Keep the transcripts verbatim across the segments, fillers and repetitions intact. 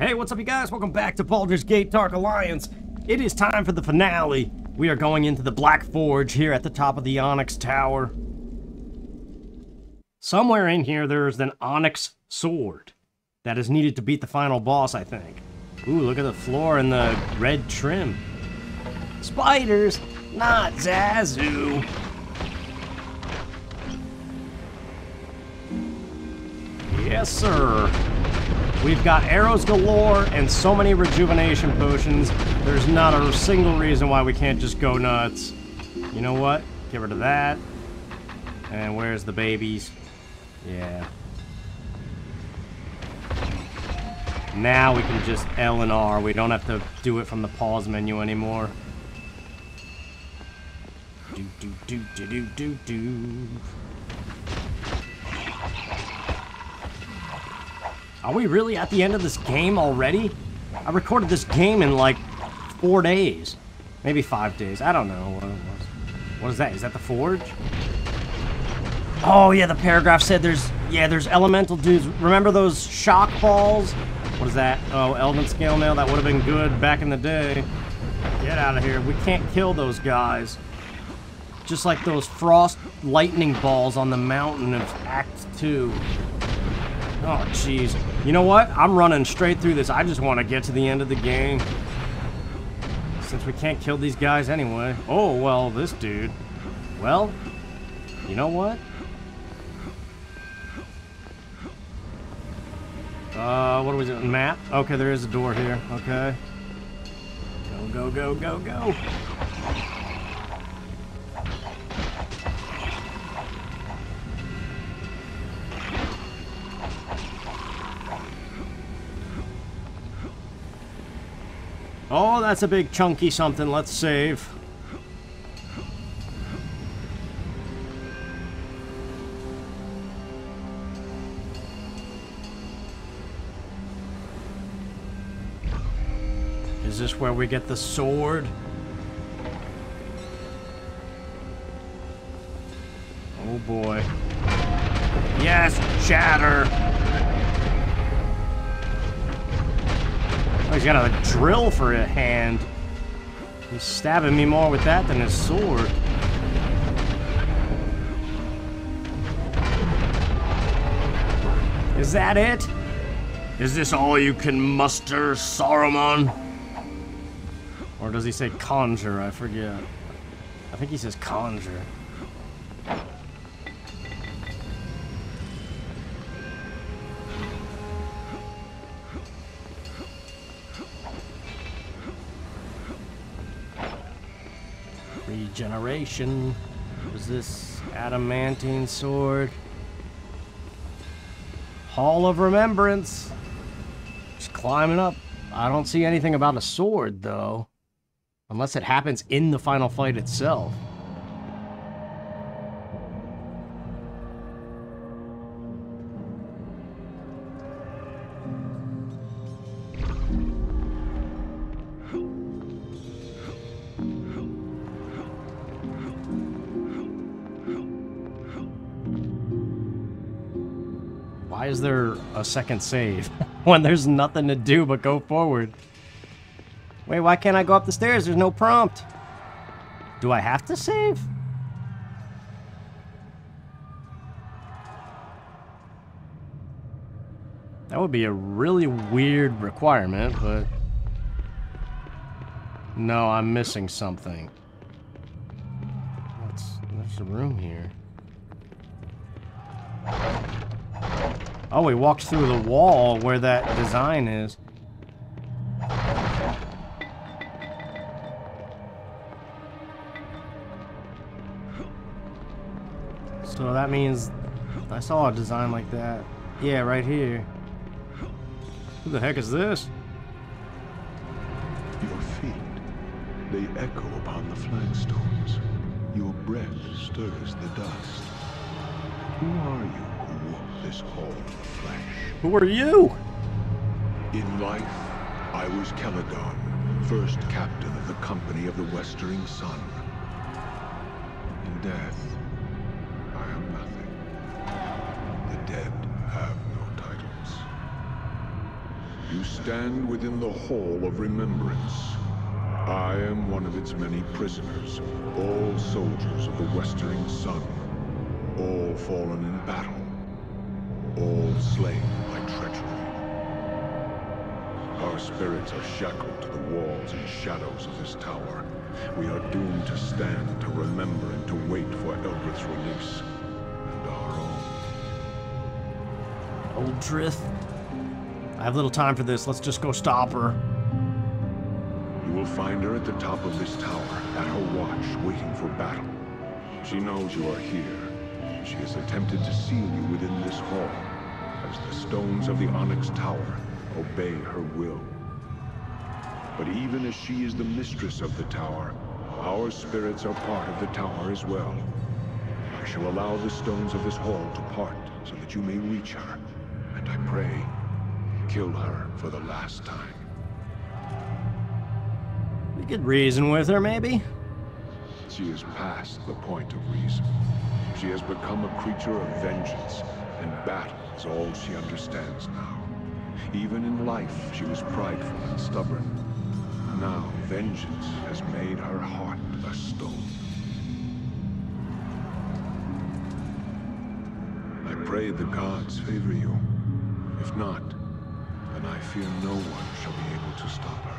Hey, what's up, you guys? Welcome back to Baldur's Gate Dark Alliance. It is time for the finale. We are going into the Black Forge here at the top of the Onyx Tower. Somewhere in here, there's an Onyx Sword that is needed to beat the final boss, I think. Ooh, look at the floor and the red trim. Spiders, not Zazu. Yes, sir. We've got arrows galore and so many rejuvenation potions. There's not a single reason why we can't just go nuts. You know what? Get rid of that. And where's the babies? Yeah. Now we can just L and R. We don't have to do it from the pause menu anymore. Do, do, do, do, do, do, do. Are we really at the end of this game already? I recorded this game in like four days. Maybe five days. I don't know what it was. What is that? Is that the forge? Oh yeah, the paragraph said there's, yeah, there's elemental dudes. Remember those shock balls? What is that? Oh, Elven Scale Nail. That would have been good back in the day. Get out of here. We can't kill those guys. Just like those frost lightning balls on the mountain of Act two. Oh, jeez. You know what? I'm running straight through this. I just want to get to the end of the game. Since we can't kill these guys anyway. Oh, well, this dude. Well, you know what? Uh, what are we doing? Map? Okay, there is a door here. Okay. Go, go, go, go, go. Oh, that's a big chunky something. Let's save. Is this where we get the sword? Oh boy. Yes, shatter! Oh, he's got a drill for a hand. He's stabbing me more with that than his sword. Is that it? Is this all you can muster, Saruman? Or does he say conjure? I forget. I think he says conjure. Regeneration. Was this adamantine sword? Hall of Remembrance. Just climbing up. I don't see anything about a sword though, unless it happens in the final fight itself. Why is there a second save when there's nothing to do but go forward? Wait, why can't I go up the stairs? There's no prompt. Do I have to save? That would be a really weird requirement, but... No, I'm missing something. What's... There's a room here. Oh, he walks through the wall where that design is. So that means I saw a design like that. Yeah, right here. Who the heck is this? Your feet, they echo upon the flagstones. Your breath stirs the dust. Who are you? This hall of the flesh. Who are you? In life, I was Kelaghan, first captain of the company of the Westering Sun. In death, I am nothing. The dead have no titles. You stand within the Hall of Remembrance. I am one of its many prisoners, all soldiers of the Westering Sun, all fallen in battle, all slain by treachery. Our spirits are shackled to the walls and shadows of this tower. We are doomed to stand, to remember, and to wait for Eldrith's release, and our own. Eldrith? I have little time for this. Let's just go stop her. You will find her at the top of this tower, at her watch, waiting for battle. She knows you are here. She has attempted to seal you within this hall, as the stones of the Onyx Tower obey her will. But even as she is the mistress of the tower, our spirits are part of the tower as well. I shall allow the stones of this hall to part so that you may reach her, and I pray, kill her for the last time. We could reason with her, maybe? She is past the point of reason. She has become a creature of vengeance, and battle is all she understands now. Even in life, she was prideful and stubborn. Now, vengeance has made her heart a stone. I pray the gods favor you. If not, and I fear no one shall be able to stop her.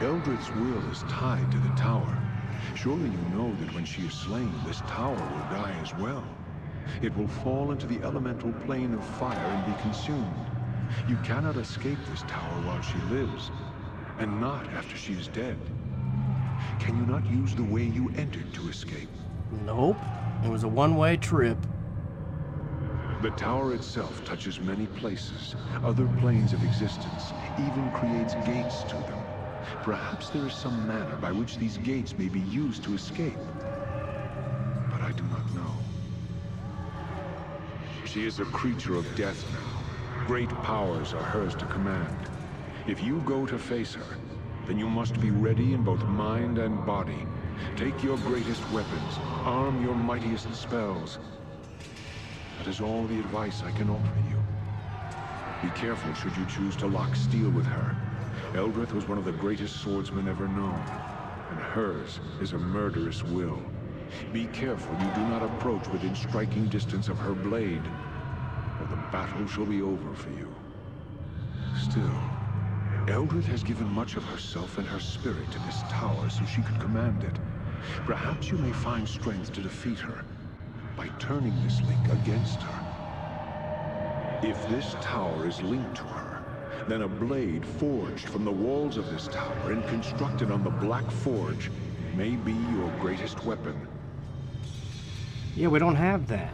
Eldrith's will is tied to the tower. Surely you know that when she is slain, this tower will die as well. It will fall into the elemental plane of fire and be consumed. You cannot escape this tower while she lives, and not after she is dead. Can you not use the way you entered to escape? Nope. It was a one-way trip. The tower itself touches many places, other planes of existence, even creates gates to them. Perhaps there is some manner by which these gates may be used to escape. But I do not know. She is a creature of death now. Great powers are hers to command. If you go to face her, then you must be ready in both mind and body. Take your greatest weapons, arm your mightiest spells. That is all the advice I can offer you. Be careful should you choose to lock steel with her. Eldrith was one of the greatest swordsmen ever known, and hers is a murderous will. Be careful you do not approach within striking distance of her blade, or the battle shall be over for you. Still, Eldrith has given much of herself and her spirit to this tower so she could command it. Perhaps you may find strength to defeat her by turning this link against her. If this tower is linked to her, then a blade forged from the walls of this tower and constructed on the Black Forge may be your greatest weapon. Yeah, we don't have that.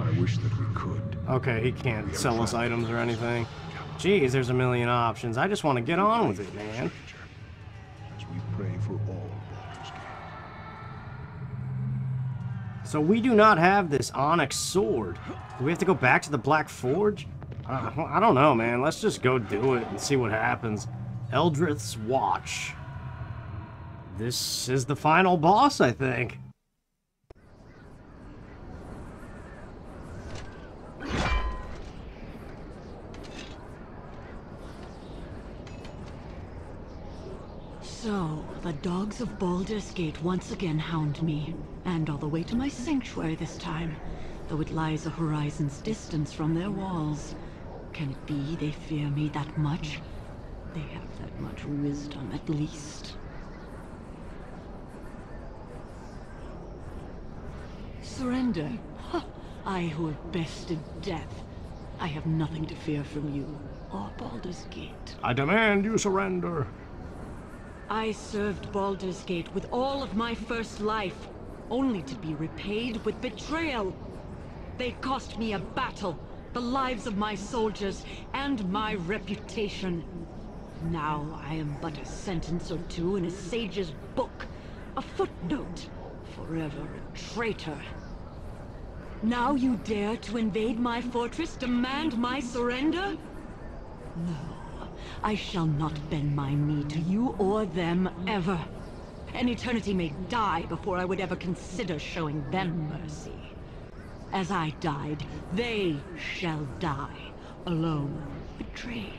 I wish that we could. Okay, he can't sell us items or anything. Geez, there's a million options. I just want to get on with it, man. As we pray for all Baldur's Gate. So we do not have this Onyx Sword. Do we have to go back to the Black Forge? Uh, I don't know, man. Let's just go do it and see what happens. Eldrith's Watch. This is the final boss, I think. So, the dogs of Baldur's Gate once again hound me, and all the way to my sanctuary this time, though it lies a horizon's distance from their walls. Can it be they fear me that much? They have that much wisdom, at least. Surrender? Huh. I who have bested death. I have nothing to fear from you, or Baldur's Gate. I demand you surrender. I served Baldur's Gate with all of my first life, only to be repaid with betrayal. They cost me a battle, the lives of my soldiers, and my reputation. Now I am but a sentence or two in a sage's book, a footnote, forever a traitor. Now you dare to invade my fortress, demand my surrender? No. I shall not bend my knee to you or them, ever. An eternity may die before I would ever consider showing them mercy. As I died, they shall die, alone, betrayed,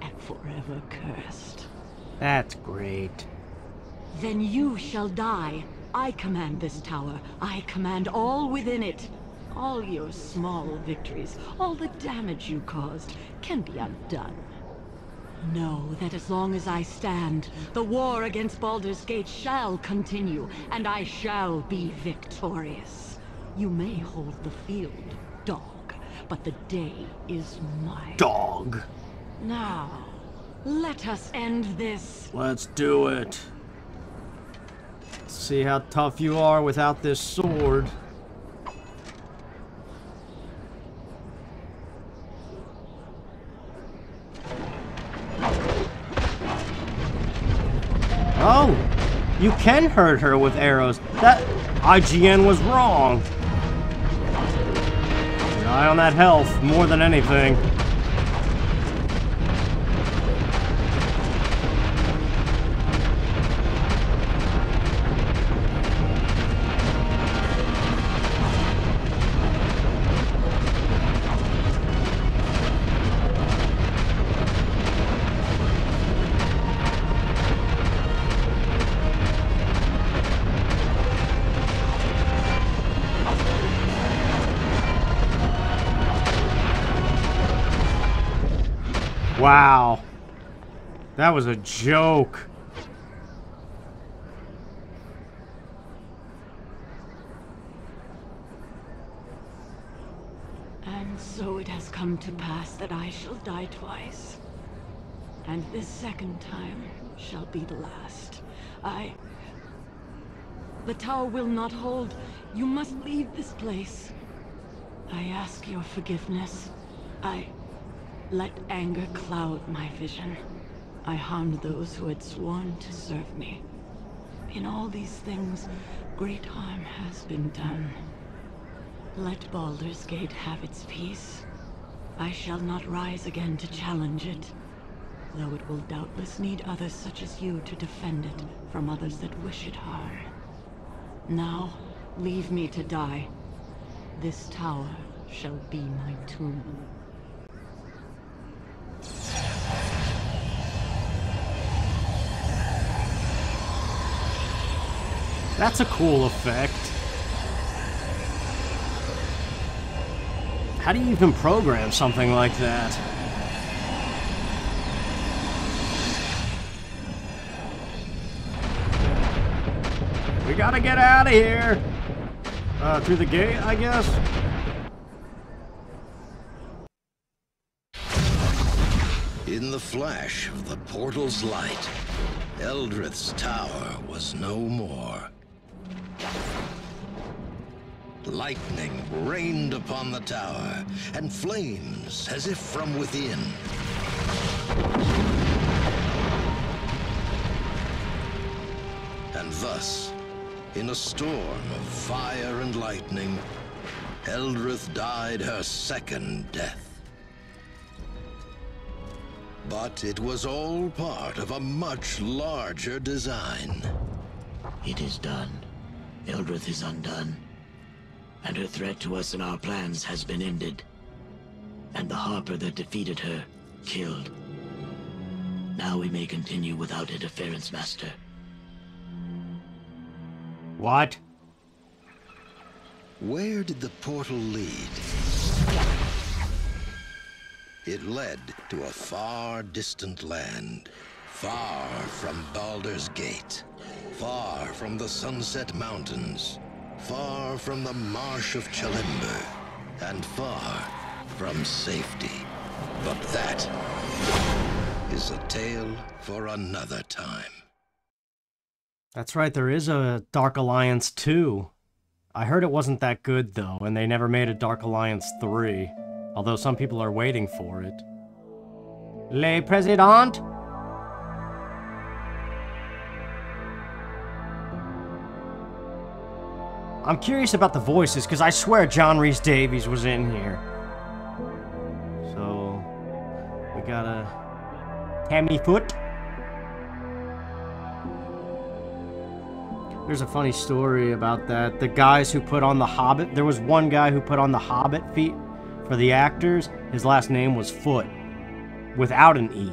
and forever cursed. That's great. Then you shall die. I command this tower. I command all within it. All your small victories, all the damage you caused, can be undone. Know that as long as I stand, the war against Baldur's Gate shall continue, and I shall be victorious. You may hold the field, dog, but the day is mine. Dog. Now, let us end this. Let's do it. Let's see how tough you are without this sword. Oh, you can hurt her with arrows. That I G N was wrong. Rely on that health more than anything. Wow, that was a joke. And so it has come to pass that I shall die twice. And this second time shall be the last. I... The tower will not hold. You must leave this place. I ask your forgiveness. I... Let anger cloud my vision. I harmed those who had sworn to serve me. In all these things, great harm has been done. Let Baldur's Gate have its peace. I shall not rise again to challenge it, though it will doubtless need others such as you to defend it from others that wish it harm. Now, leave me to die. This tower shall be my tomb. That's a cool effect. How do you even program something like that? We gotta get out of here! Uh, through the gate, I guess? In the flash of the portal's light, Eldrith's tower was no more. Lightning rained upon the tower, and flames as if from within. And thus, in a storm of fire and lightning, Eldrith died her second death. But it was all part of a much larger design. It is done. Eldrith is undone. And her threat to us and our plans has been ended. And the Harper that defeated her, killed. Now we may continue without interference, Master. What? Where did the portal lead? It led to a far distant land. Far from Baldur's Gate. Far from the Sunset Mountains. Far from the Marsh of Chelimber, and far from safety. But that is a tale for another time. That's right, there is a Dark Alliance two. I heard it wasn't that good, though, and they never made a Dark Alliance three. Although some people are waiting for it. Le President! I'm curious about the voices, because I swear John Rhys-Davies was in here. So, we got a Tammy Foot. There's a funny story about that. The guys who put on The Hobbit, there was one guy who put on The Hobbit feet for the actors. His last name was Foot, without an E.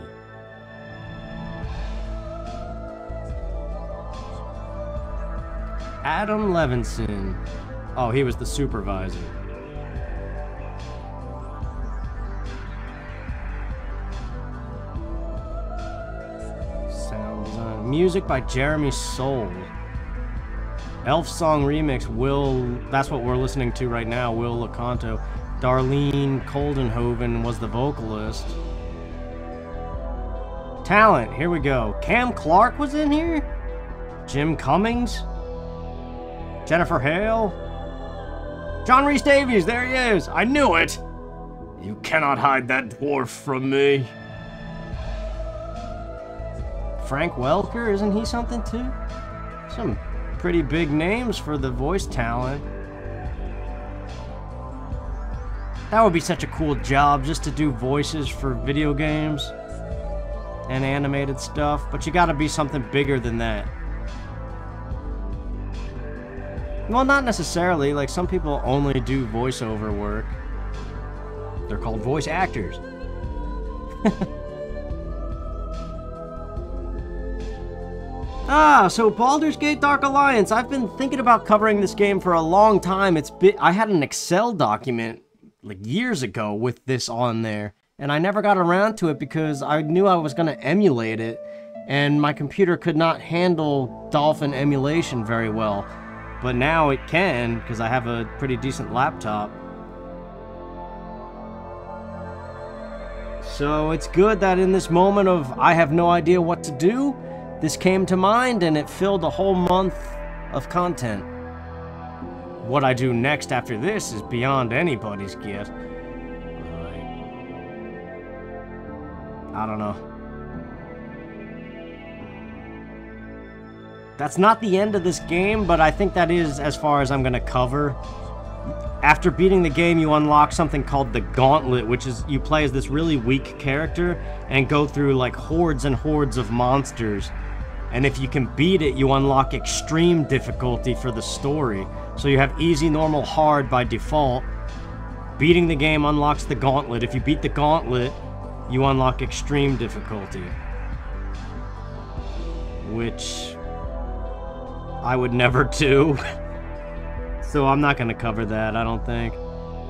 Adam Levinson. Oh, he was the supervisor. Sounds uh, music by Jeremy Soule. Elf Song Remix, Will, that's what we're listening to right now, Will Licanto. Darlene Koldenhoven was the vocalist. Talent, here we go. Cam Clark was in here? Jim Cummings? Jennifer Hale? John Rhys-Davies, there he is! I knew it! You cannot hide that dwarf from me. Frank Welker, isn't he something too? Some pretty big names for the voice talent. That would be such a cool job, just to do voices for video games and animated stuff, but you gotta be something bigger than that. Well, not necessarily, like some people only do voiceover work. They're called voice actors. Ah, so Baldur's Gate Dark Alliance. I've been thinking about covering this game for a long time. It's been, I had an Excel document like years ago with this on there, and I never got around to it because I knew I was going to emulate it, and my computer could not handle Dolphin emulation very well. But now it can, because I have a pretty decent laptop. So it's good that in this moment of I have no idea what to do, this came to mind, and it filled a whole month of content. What I do next after this is beyond anybody's guess. I don't know. That's not the end of this game, but I think that is as far as I'm gonna cover. After beating the game, you unlock something called the Gauntlet, which is you play as this really weak character and go through like hordes and hordes of monsters. And if you can beat it, you unlock extreme difficulty for the story. So you have easy, normal, hard by default. Beating the game unlocks the Gauntlet. If you beat the Gauntlet, you unlock extreme difficulty. Which I would never do. So I'm not gonna cover that, I don't think.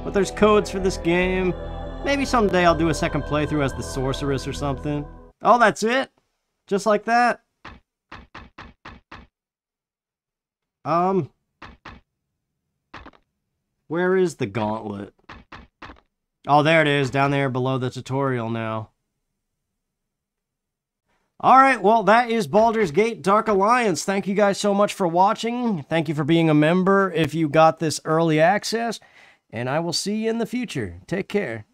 But there's codes for this game. Maybe someday I'll do a second playthrough as the sorceress or something. Oh, that's it? Just like that? Um, where is the Gauntlet? Oh, there it is, down there below the tutorial now. Alright, well, that is Baldur's Gate Dark Alliance. Thank you guys so much for watching. Thank you for being a member if you got this early access. And I will see you in the future. Take care.